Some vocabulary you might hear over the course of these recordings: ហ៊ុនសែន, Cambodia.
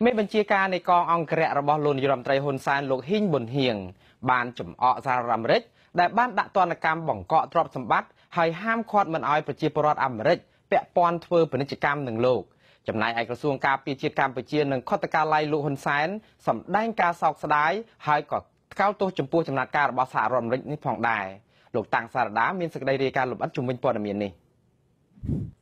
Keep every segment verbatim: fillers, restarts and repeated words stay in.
Mẹ bần chia ca này con ông kẹt ra bỏ lồn dùm trái hôn sàn lục hình bồn hiền. Bạn chùm ọ ra rằm rích. Đại ban đã toàn là cam bỏng cọ trọp xâm bắt. Hay ham khót mần oi bởi chia bó rọt ảm rích. Bẹ bọn thơ bởi nít chế cam nâng lục. Chùm này ai có xuông ca bì chia cam bởi chia nâng khót ta ca lai lụ hôn sàn. Xâm đánh ca sọc xa đáy. Hay có cao tô chùm bố chùm nát ca bỏ xa rằm rích nít phòng đài. Lục tàng xa đá miên sạc đầy rì ca lục ất chùm minh bọn ở miền này.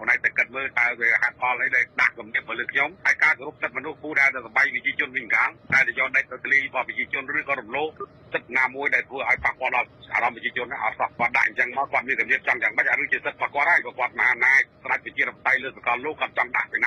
តាមអាចារ្យអាយចំហុយប្រហុកលឹក នឹងអង្គការជាតិទីស្តីការពីសំតកវិជាបរដ្ឋតែម្ដងអ្វីដែលជួយអំពីវត្តវិជានឹងទៅត្រូវតការវិជាខ្ញុំមិនដែលបានវិជាឲ្យកម្លាំងអង្គរៈរបស់ខ្ញុំឬក៏អង្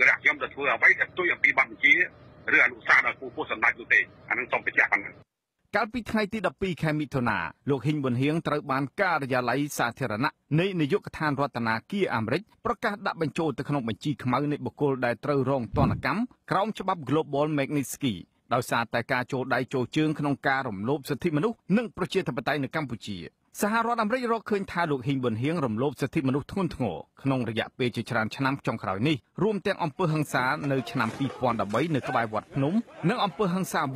គរៈខ្ញុំទទួលអ្វីដែលជួយអំពីវត្តវិជាឬអនុសាសន៍ដល់គូពុស្សសម្ដេចនោះទេអានឹងសូមបញ្ជាក់ប៉ុណ្ណឹងកាលពីថ្ងៃទី ដប់ពីរ ខែមិថុនា លោក ហ៊ីង ប៊ុន ហៀង ត្រូវបានការរយ័យសាធារណៈនៃនាយកដ្ឋានរដ្ឋាភិបាល ក្រោមច្បាប់ Global Magnitsky ដោយសារតែការចូលដៃចូលជើងក្នុងការរំលោភសិទ្ធិមនុស្សធ្ងន់ធ្ងរក្នុងរយៈពេលជាច្រើនឆ្នាំចុងក្រោយនេះរួមទាំងអំពើហិង្សានៅឆ្នាំ លោកហ៊ីងប៊ុនហៀងក៏ជាប់ពាក់ព័ន្ធទៅនឹងអំពើហិង្សាក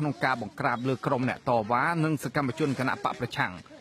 ្នុងការបង្ក្រាបលើក្រុមអ្នកតវ៉ានិងសកម្មជនគណៈបកប្រឆាំង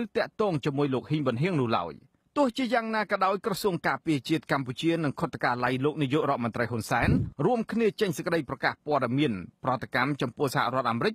ឬតាក់ទងជាមួយលោកហ៊ីងប៊ុនហៀងនោះឡើយ ទោះជាយ៉ាងណាក៏ដោយក្រសួងការពារជាតិកម្ពុជានិងខុទ្ទកាឡៃលោកនាយករដ្ឋមន្ត្រីហ៊ុនសែនរួមគ្នាចេញសេចក្ដីប្រកាសព័ត៌មានប្រតិកម្មចំពោះសហរដ្ឋអាមេរិក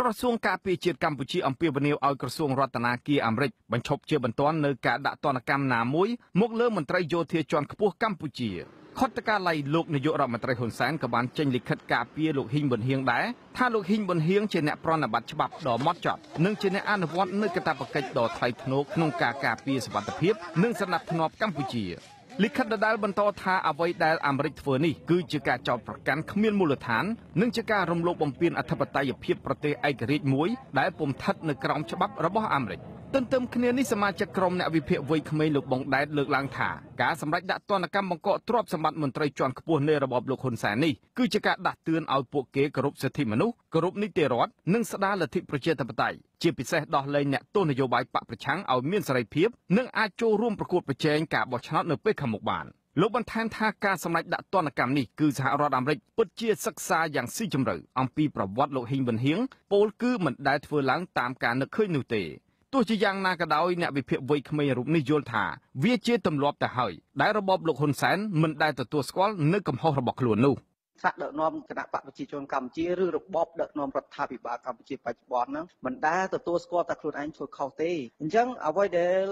ក្រសួងការពារជាតិកម្ពុជាអំពាវនាវឲ្យក្រសួងរដ្ឋាភិបាលអាមេរិកបញ្ឈប់ជាបន្ទាន់នៅការដាក់ទណ្ឌកម្មណាមួយមកលើមន្ត្រីយោធាជាន់ខ្ពស់កម្ពុជា ខុទ្ទកាឡៃលោកនាយករដ្ឋមន្ត្រីហ៊ុនសែនក៏បានចេញលិខិតការពារលោកហ៊ីងប៊ុនហៀងដែរថាលោកហ៊ីងប៊ុនហៀងជាអ្នកប្រណិប័តច្បាប់ដ៏ម៉ត់ចត់និងជាអ្នកអនុវត្តនូវកាតព្វកិច្ចដ៏ថ្លៃថ្នូរក្នុងការការពារសុវត្ថិភាពនិងសណ្ដាប់ធ្នាប់កម្ពុជា លិខិតដដែលបន្តថាអ្វីដែលអាមេរិកធ្វើនេះគឺជាការចោទប្រកាន់គ្មានមូលដ្ឋាននិងជាការរំលោភបំពានអធិបតេយ្យភាពប្រទេសឯករាជ្យមួយដែលពុំស្ថិតនៅក្រោមច្បាប់របស់អាមេរិក ទន្ទឹមគ្នានេះសមាជិកក្រុមអ្នកវិភាគវ័យក្មេងលោកបងដែតលើកឡើងថាការសម្ដែងដាក់ទណ្ឌកម្មបង្កទ្រព្យសម្បត្តិមន្ត្រីជាន់ខ្ពស់នៃរបបលោកហ៊ុនសែននេះគឺជាការដាស់តឿនឲ្យពួកគេគោរពសិទ្ធិមនុស្សគោរពនីតិរដ្ឋនិងស្ដារលទ្ធិប្រជាធិបតេយ្យជាពិសេសដោះលែងអ្នកទោសនយោបាយបកប្រឆាំងឲ្យមានសេរីភាពនិងអាចចូលរួមប្រកួតប្រជែងការបោះឆ្នោតនៅពេលខាងមុខបាន លោកបានថែមថាការសម្ដែងដាក់ទណ្ឌកម្មនេះគឺសហរដ្ឋអាមេរិកពិតជាសិក្សាយ៉ាងស៊ីជម្រៅអំពីប្រវត្តិលោកហ៊ីងប៊ុនហៀងពោលគឺមិនដែលធ្វើឡើងតាមការនឹកឃើញនោះទេទោះជាយ៉ាងណាក៏ដោយអ្នកវិភាគវ័យក្មេងរូបនេះយល់ថាវាជាទម្លាប់ទៅហើយដែលរបបលោកហ៊ុនសែនមិនដែលទទួលស្គាល់និងកំហុសរបស់ខ្លួននោះ สักเด็กน้องขณะปฏิบัติจนกรรมจีรื้อระบบเด็กน้องรัฐาภิบาลกรรมจีปัจจุบันนั้นมันได้ตัวตัวสกอตตะครุนอันชัวเขาตียังเอาไว้เดล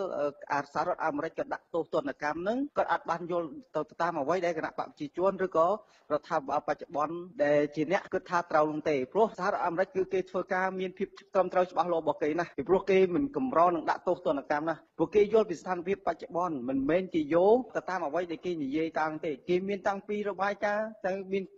อาสารัฐอเมริกาดักตัวตัวนักการนั้นก็อัดบันยลตัวตามเอาไว้ได้ขณะปฏิบัติจนหรือก็รัฐบาลปัจจุบันเดจีเนี้ยก็ท่าเตาลงเตะเพราะสหรัฐอเมริกาเกิดชัวการมีพิบตามเตาฉบับโลบกีนะเพราะเกย์มันกำร้อนดักตัวตัวนักการนะเพราะเกย์ยลพิสานพิบปัจจุบันมันเม้นจีโยตัวตามเอาไว้ได้เกย์ยี่ตังเตะเกย์มีตังปีระบายจ้าตังมี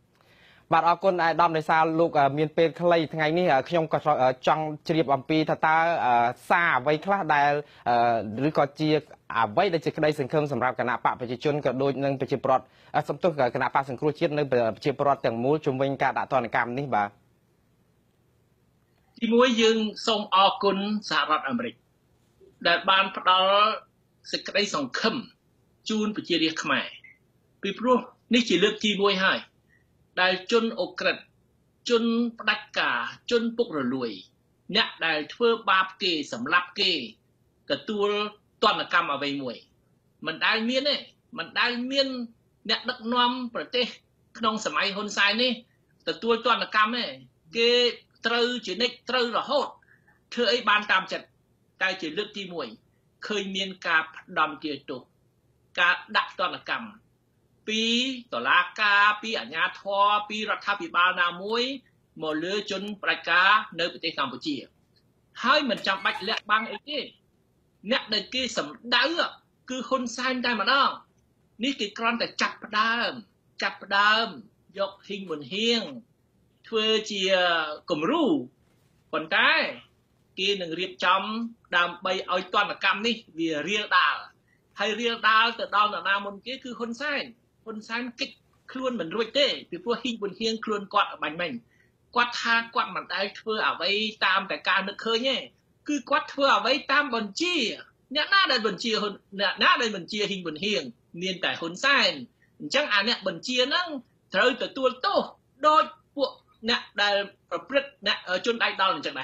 บาดเอาคนไอ้ดำในซาลูกเมียนเป็นใครทั้งไงนี่ขยงก็จังเฉียบอัมพีตาตาซาไว้คลาดได้หรือก็เจียไว้ได้เจอได้สังคมสำหรับคณะปะประชาชนก็โดยนั่งประชิดปลอดสมทบกับคณะปะสังคมเชียร์นั่งประชิดปลอดแต่งมูจุ่มเป็นการด่าตอนกรรมนี่บาดที่มวยยืนส่งออกคนสหรัฐอเมริกาแต่บานพลอสกได้สองคำจูนไปเจียเรียกมาปีพรุ่งนี่จะเลือกที่มวยให้ได้จนอกกระดจนประกาจนปุกระรวยเนี่ยได้เพื่อบาปเกสำหรับเกกับตัวตอนกรรมเอาไปมวยมันได้เมียนเนี่ยมันได้เมียนเนี่ยนักน้อมประเทศน้องสมัยฮอนไซนี่แต่ตัวตอนกรรมเนี่ยเกตรูจีนิกตรูระโหดเธอไอ้บานตามจัดได้จะเลือกที่มวยเคยมีการดำเกี่ยวกับการดักตอนกรรมปีต่อลากาปีอัญญาทอปีรัฐบิบาลนามวยหมดเลือจนประกาศในประเทศกัมพูชีให้มันจำบัดเลือกบางไอ้ที่เนี่ยในกี่สำได้คือคนสร้างได้มาเนาะนี่คือกรอนแต่จับประดามจับประดามยกหิ้งบนเฮียงเพื่อเจียกลมรู้คนใต้กี่หนึ่งเรียบจำดำไปเอาตอนกรรมนี่วีเรียดาวให้เรียดาวแต่ดาวหน้ามันก็คือคนสร้างคนสร้างกิจคล้วนเหมือนรวยเต้ไปพวกหิ้งบนเฮียงคล้วนกอดบันมันกอดทากอดมันได้เพื่อเอาไว้ตามแต่การนึกเคยเนี่ยคือกอดเพื่อเอาไว้ตามบนจี้เนี่ยหน้าได้บนจี้คนเนี่ยหน้าได้บนจี้หิ้งบนเฮียงเนียนแต่คนสร้างจังอันเนี่ยบนจี้นั่งเธอแต่ตัวโตโดยพวกเนี่ยได้ประพฤติเนี่ยจนได้ดาวหนึ่งจังไหน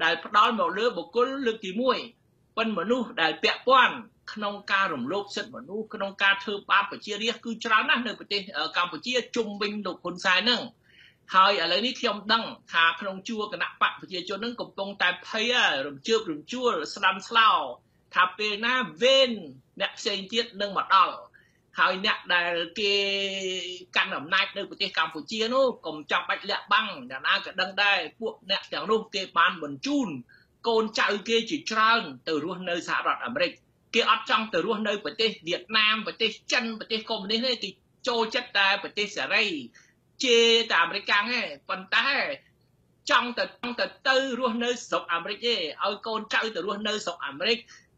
ได้พร้อมหมดเลยบุคคลเลือกที่มวยเป็นมนุษย์ได้เปรียบป้อนขนมกาหลงโลกเสร็จมนุษย์ขนมกาเธอปาปเชียเรียกคือชราหน้าหนึ่งประเทศกัมพูชีจุ่มบินดกคนสายนั่งหายอะไรนี่เทียมดังขาขนมชั่วกระนักปะปเชียจนนั่งกบตรงแต่เพย์หลงเชื่อหลงชั่วสลัมสลาวทำเป็นหน้าเวนเนี่ยเซนเทียนั่งหมดเอาหายเนี่ยได้เกกันหลงนายหนึ่งประเทศกัมพูชีนู้กลมจับไปเละบังแต่หน้าก็ดังได้พวกเนี่ยอย่างนู้เกปานบนจูนโกนใจเกจิตรังตัวรู้ในสหรัฐอเมริกาเกอัดจังตัวรู้ในประเทศเวียดนามประเทศจีนประเทศคอมมิวนิสต์ที่โจจัดได้ประเทศอะไรเจตอเมริกันให้ปันตาจังแต่จังแต่ตัวรู้ในสหรัฐอเมริกาเอาโกนใจตัวรู้ในสหรัฐอเมริกา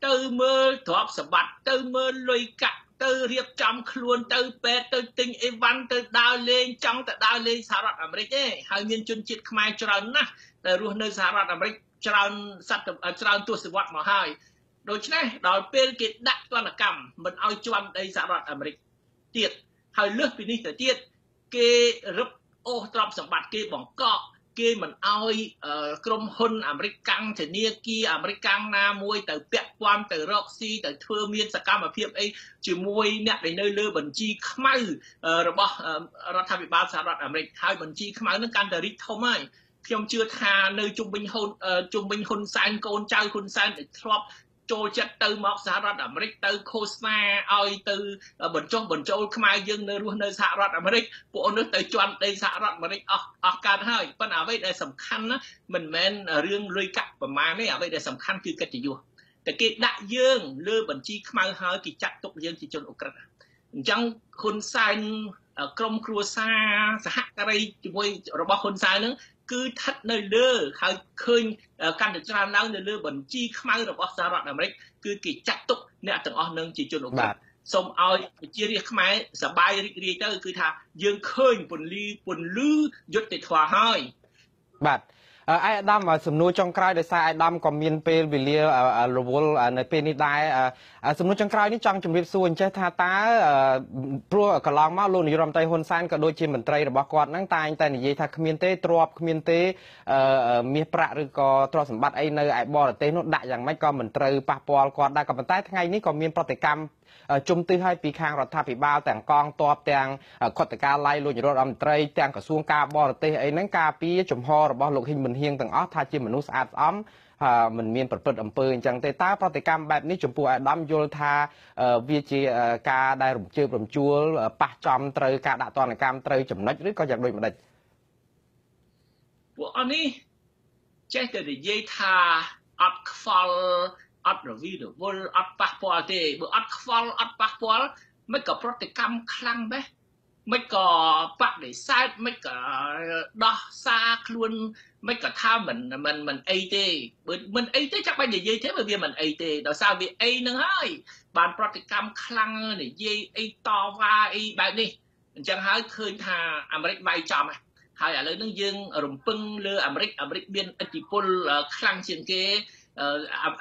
tơ mơ thọp sập bạch tơ mơ lôi cắt từ riêng trong khuôn từ bếp từ tình Ivan từ đào lên trong từ đào lên xã rạc Ảm Rích ấy hai miền chung chiếc mai trần á từ ruộng nơi xã rạc Ảm Rích trần sạch trần tuột sự vật mà hai đối chứ này đó bên kia đặt toàn là cầm mình ao chuan đây xã rạc Ảm Rích tiệt hai lướt vì ní thời tiết kê rấp ô trong sản bạc kê bỏng cọ kê mình ao crom hôn Ảm Rích căng thì nia kia Ảm Rích căng na môi từ bẹp quan từ Roxy từ thưa miên sạc cam và phiệp ấy chỉ môi nẹt đến nơi lơ bẩn chi khmai rồi bỏ ra tham việc ba xã đoạn Ảm Rích hai bẩn chi khmai nước can từ rít thô mai phiom chưa tha nơi trung bình hôn trung bình hôn san con trai hôn san để thọp trôi chất từ mọc xã đoạn Ảm Rích từ Costa oi từ bẩn trong bẩn châu khmai dương nơi luôn nơi xã đoạn Ảm Rích bộ nước từ chọn đây xã đoạn Ảm Rích ở cả hai phần ở đây là tầm khăn mình men riêng lưỡi cặp và má này ở đây là tầm khăn kia cái gì vuaแต่เกิดได้ยื่นเรื่องบัญชีขมายหายกิจจัดตกยื่นที่จนอุกฤษจังคนไซน์กรมครัวซาสหกรณ์จุ่มวยระบบคนไซน์นั้นคือทัดในเรื่องเขาเคยการจัดการแล้วในเรื่องบัญชีขมายระบบสหรัฐอเมริกคือกิจจัดตกเนี่ยต่างอันหนึ่งที่จนอุกฤษสมเอาเจียรีขมายสบายรีรีเตอร์คือท่ายื่นเคยปุ่นลีปุ่นลื้อยุติธรรมหายบัดไอ้ดำสมนุจงครายโดยสายไอ้ดำก็มีนเปลวิลเลียรบลในเปนิดได้สมนุจงครายนี่จังจุ่มริบส่วนเจ้าท่าตาปลัวกระลองมาลุนอยู่รำไตฮนซานก็โดยชิมเหมือนไตรหรือบอกอดนั่งตายแต่ในยี่ท่าขมิ้นเตะตรวบขมิ้นเตะมีประหรือก็ตรวจสมบัติไอ้เนยไอ้บอลเตะนุดได้อย่างไม่ก็เหมือนไตรปะปอลกอดได้กับมันใต้ทั้งไงนี่ก็มีปฏิกรรมจุ่มตื้อให้ปีคางรัฐาภิบาลแต่งกองตอบแต่งขดการไล่ลุนอยู่รำไตรแต่งกระทรวงกาบอลเตะไอ้นั่งกาปีจุ่มฮอหรือบอลลุกหินเฮียงต่างอ้อทาจิมนุษย์อาอ้อมมันมีนเปิดอำเภอจังเตต้าพฤติกรรมแบบนี้จุ่มปูอาดัมโยธาวิจิกาได้รวมเชื่อรวมชัวปะจอมเตยกาดาตอนกรรมเตยจุ่มนัดหรือก็อยากโดยมันได้พวกอันนี้เจ้าจะได้เยธาอัดฟัลอัดวิดวอลอัดปะปอลเตะบุอัดฟัลอัดปะปอลไม่กับพฤติกรรมคลั่งไหมไม่ก่อปักเดี๋ยวใส่ไม่ก่อดอซาคลุนไม่ก่อท่าเหมือนมันมันไอเต้เหมือนไอเต้จักไปอย่างเย่เท่แบบนี้มันไอเต้ดอซาแบบไอหนึ่งเฮ้ยบางพฤติกรรมคลั่งเนี่ยเย่ไอต่อว่าไอแบบนี้จังหวะคืนทางอเมริกาใบจอมหายอะไรนึกยังอารมณ์ปึ้งเรืออเมริกาอเมริกาเบียนอิจิปุลคลั่งเชียงเก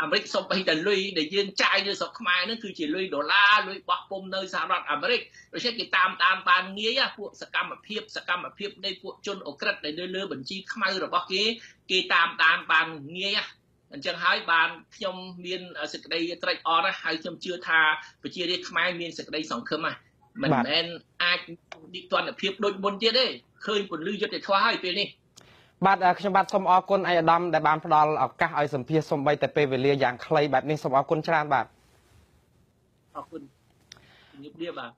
อเมริกาส่งไปแต่ลุยแต่ยืนใจยืนสกมายนั่นคือจีลุยดอลลาร์ลุยบล็อกปมในสหรัฐอเมริกาโดยเฉพาะตามตามปานเงี้ยพวกสกรรมเพียบสกรรมเพียบในพวกชนอุกฤษในเรือบัญชีขมายหรือบล็อกเงี้ยกีตามตามปานเงี้ยอันจังหายปานยมเมียนสกได้ไตรอนะหายยมเชื่อทาไปเชื่อเรียกขมายเมียนสกได้สองเคมามันแอนอาดิตอนเพียบโดนบนเจ้าได้เคยผลลือยุติธรรมให้ไปนี่บัดขจบัดสมอคนไอ้ดำแต่บางพลออกก้าไอ้สมเพียสมใบแต่เปเวเลียอย่างใครแบบนี้สมอคนชราบัดขอบคุณเงียบเรียบบัด